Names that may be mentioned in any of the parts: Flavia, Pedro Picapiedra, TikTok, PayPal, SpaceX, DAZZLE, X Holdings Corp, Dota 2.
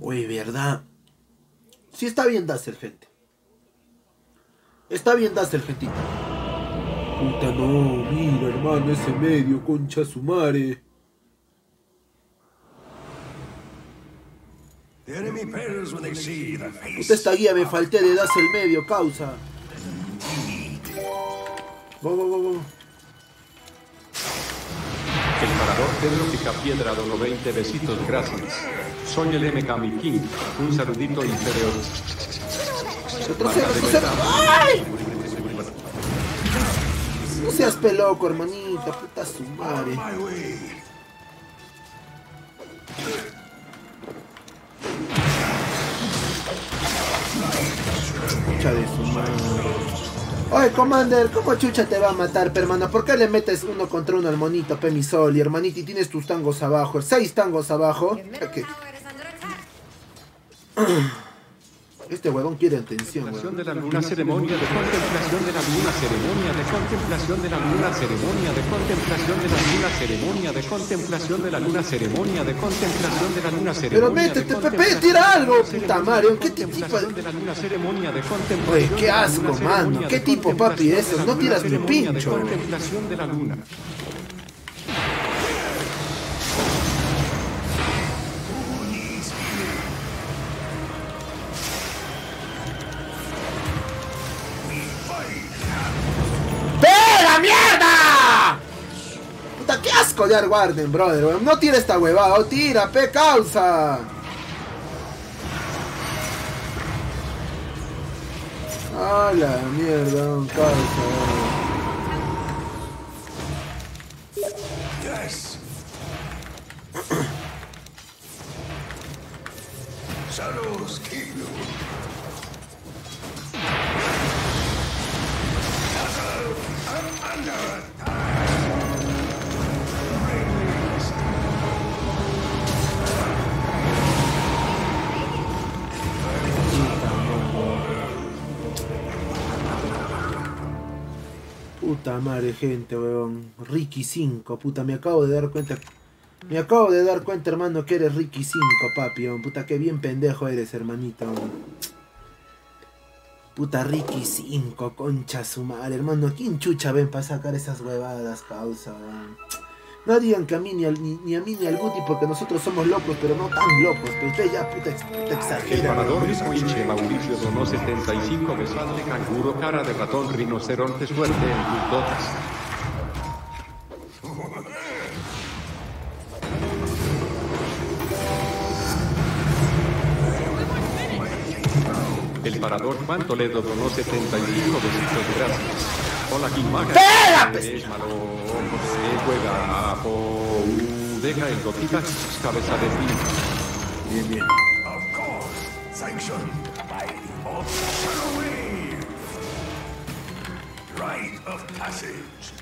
Uy, ¿verdad? Sí está bien DAZZLE, gente. Está bien DAZZLE, gentita. Puta, no, mira, hermano, ese medio, concha su madre. Puta, esta guía me falté de DAZZLE medio, causa. Vamos. El parador Pedro Picapiedra donó 20 besitos, gracias. Soy el MK Miking, un saludito inferior. ¡Ay! No seas peloco, hermanita, puta su madre. Chucha de su madre. Oye, Commander, ¿cómo chucha te va a matar, hermano? ¿Por qué le metes uno contra uno al monito, Pemisoli, hermanito? Y tienes tus tangos abajo, 6 tangos abajo. Okay. Este huevón quiere atención, huevón. Pero métete, Pepe, tira algo, puta madre. ¿Qué tipo? Oye, qué asco, mano. ¿Qué tipo, papi, eso? No tiras ni pincho. Guarden, brother, no tira esta huevada, o tira, pe, causa. A la mierda, causa. Yes. Saludos, Kilo. Puta madre, gente, weón. Ricky 5, puta, me acabo de dar cuenta. Me acabo de dar cuenta, hermano, que eres Ricky 5, papi, weón. Puta, que bien pendejo eres, hermanita, weón. Puta, Ricky 5, concha su madre, hermano. ¿Quién chucha ven para sacar esas huevadas, causa, weón? No digan que a mí, ni a mí, ni al Guti, porque nosotros somos locos, pero no tan locos. Pero usted ya, puta exagera. El parador es Twitch, Mauricio donó 75 besados de canguro, cara de ratón, rinoceronte, suerte en tus dotas. El parador Juan Toledo donó 75 besitos, gracias. Hola, Kimaga. ¡Pégate! Juega ajo, deja el gotita, cabeza de fin. Bien. Of course, sanctioned by the official way. Rite of passage.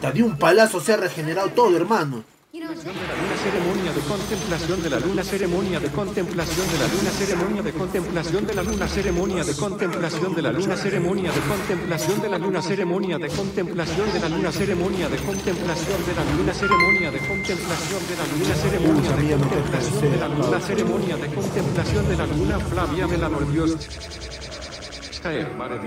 Te dio un palazo, se ha regenerado todo, hermano. Ceremonia de contemplación de la luna, ceremonia de contemplación de la luna, ceremonia de contemplación de la luna, ceremonia de contemplación de la luna, ceremonia de contemplación de la luna, ceremonia de contemplación de la luna, ceremonia de contemplación de la luna, ceremonia de contemplación de la luna, ceremonia de contemplación de la luna, ceremonia de contemplación de la luna. Flavia me la volvió.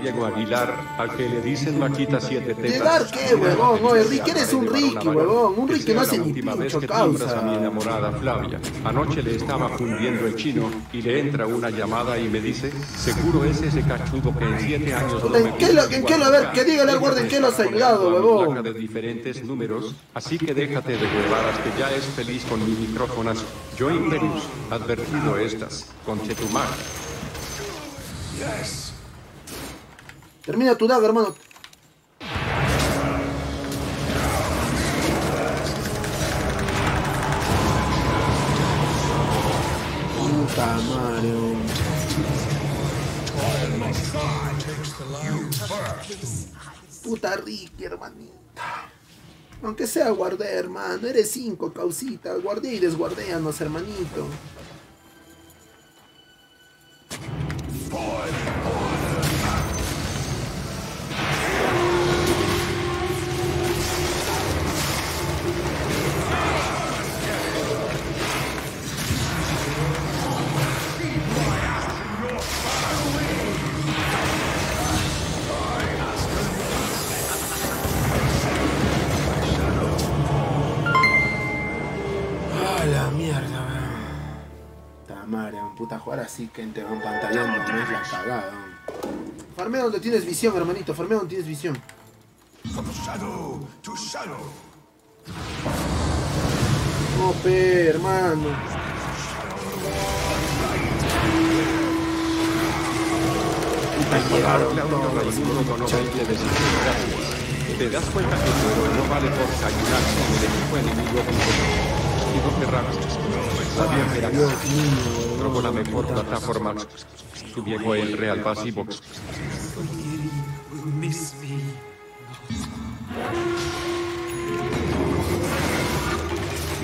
Diego Aguilar, al que le dicen Maquita 7 tetas. ¿Llegar qué, huevón? No, Enrique, eres un Ricky, huevón. Un Ricky no hace ni pincho, causa. A mi enamorada Flavia. Anoche le estaba fundiendo el chino y le entra una llamada y me dice: seguro es ese cachudo que en 7 años. ¿En qué lo a ver? Que dígale al guardia en qué lo has ayudado, huevón. De diferentes números, así que déjate de huevadas que ya es feliz con mi micrófonazo. Yo Imperius, advertido estas, con Chetumac. Yes. Termina tu daga, hermano. Puta madre. Puta Ricky, hermanita. Aunque sea guardé, hermano. Eres 5, causita. Guardé y desguardéanos, hermanito. la mierda, man. Puta, jugar así que te van pantallando, no es la cagada. Farmea donde tienes visión, hermanito, farmea donde tienes visión. No, pe, hermano. Te das cuenta que el juego no vale por ayudarse en el equipo enemigo con todo. Y Flavia probó la mejor plataforma. Su viejo el real pasivo.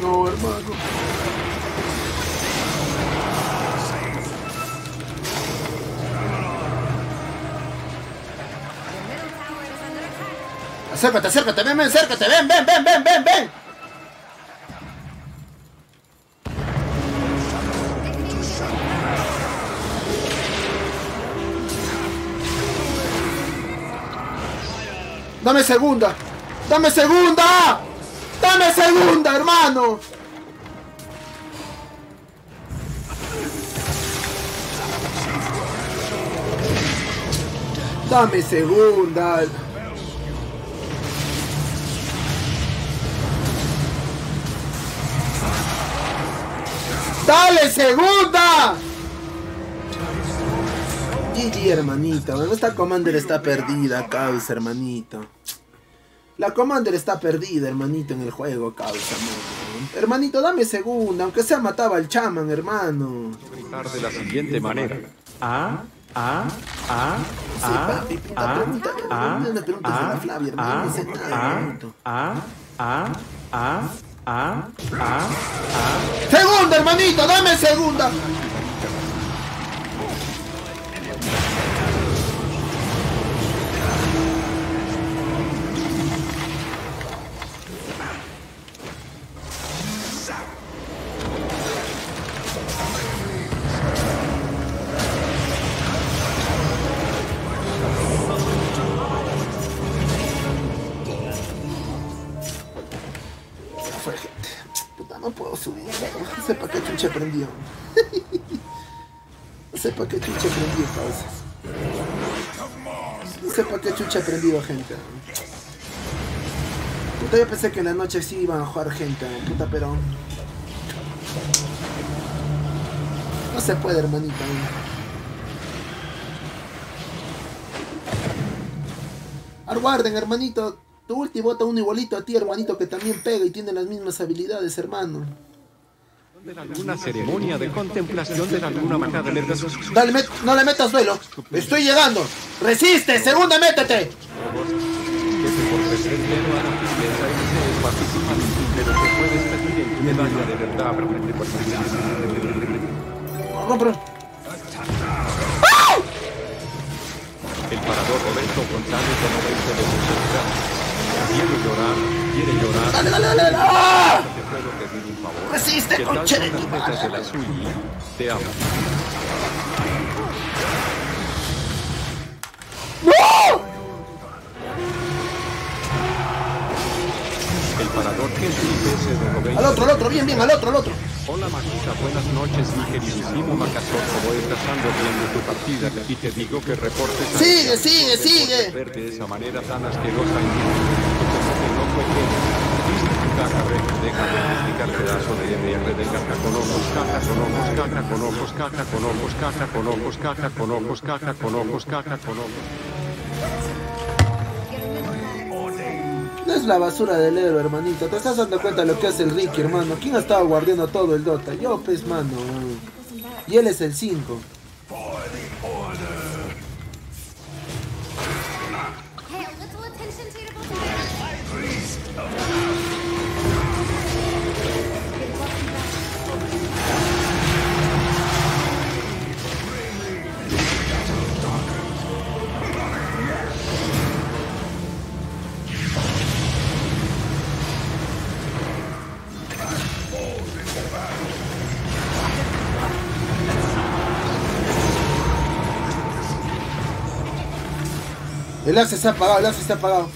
No, hermano. Acércate, acércate, ven, ven, acércate, ven, ven, ven, ven, ven, ven. Dame segunda. Dame segunda. Dame segunda, hermano. Dame segunda. ¡Dale segunda! GG, hermanito. Esta Commander está perdida, causa, hermanito. La Commander está perdida, hermanito, en el juego, causa, hermanito. Hermanito, dame segunda, aunque sea mataba al chaman, hermano. Gritar de la siguiente manera. Segunda, hermanito, dame segunda. No puedo subir, no sé para qué chucha prendió. No sé para qué chucha prendió, causa. No sé para qué chucha prendió, gente. Puta, yo pensé que en la noche sí iban a jugar gente, puta, pero no se puede, hermanito. Aguarden, hermanito. Tu ulti bota uno igualito a ti, hermanito, que también pega y tiene las mismas habilidades, hermano. De alguna ceremonia de contemplación de alguna manera de dale, no le metas duelo. Estoy llegando. Resiste, segunda, métete. No, pero... El parador Roberto González de Roberto de Mujerza. Quiere llorar... ¡Dale, dale, dale! Dale. ¡Ah! ¡Resiste, conche de tu madre! Te amo. ¡No! El parador que es de Roberto... ¡Al otro, bien, bien! ¡Al otro! Hola, Maquita, buenas noches, mi queridísimo Macasorro. Voy trazando viendo tu partida y te digo que reportes... ¡Sigue, sigue, sigue! ...verte de esa manera tan asquerosa y... ...como que no fue que... ...caca, ve, deja de explicar pedazo de MR de caca con ojos, caca con ojos, caca con ojos, caca con ojos, caca con ojos, caca con ojos, caca con ojos, caca con ojos. No es la basura del héroe, hermanito. Te estás dando cuenta de lo que hace el Ricky, hermano. ¿Quién ha estado guardiando todo el Dota? Yo, pues, mano. Y él es el 5. El lazo se ha apagado, el lazo se ha apagado.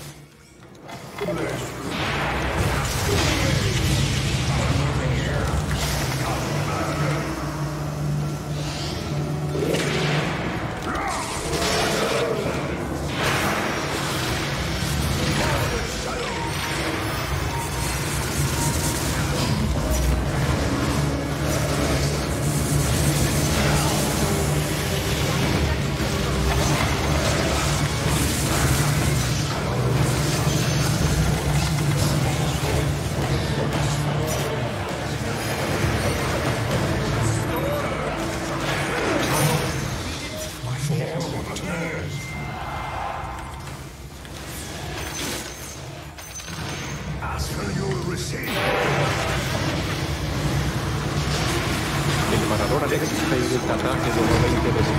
lanzadora de X-Space está traje de 20 veces.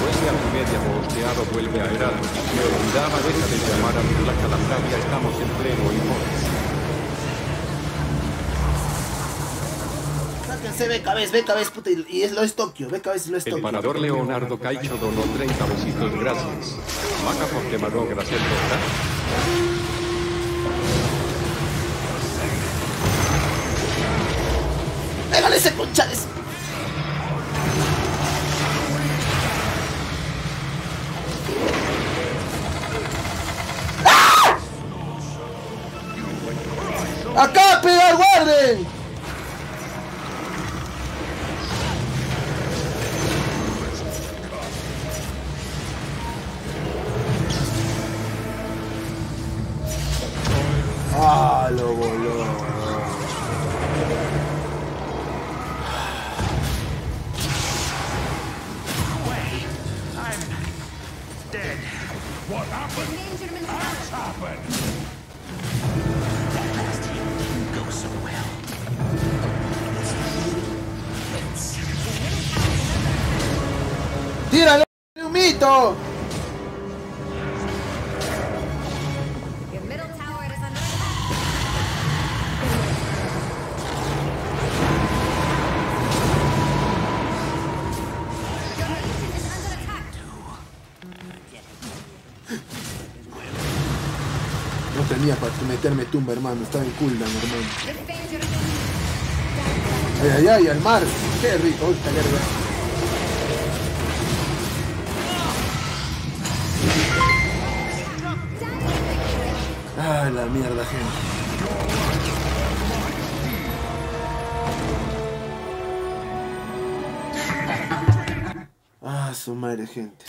Vuelve a comedia posteado, vuelve a Heraldo. Me olvidaba, deja de llamar a mi placa la Flavia, estamos en pleno hipótesis. Ve cabez, puta, y es Tokio, ve cabez, lo es Tokio. El parador Leonardo Caicho donó 30 besitos, gracias. Maca por quemarón, gracias, ¿verdad? ¡Pégale ese conchales! ¡Ah! ¡Acá, pega, guarden! ¡Ah, lo voló! ¡Tírale un mito! No tenía para meterme tumba, hermano, estaba en cooldown, hermano. Ay, ay, ay, al mar, qué rico, esta verga. ¡Ah, la mierda, gente! ¡Ah, su madre, gente!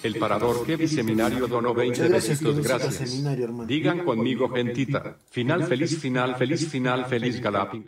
El parador Kevin Seminario donó 20 besitos, gracias. Digan conmigo, gentita. Final feliz, final feliz, final feliz, Galapi.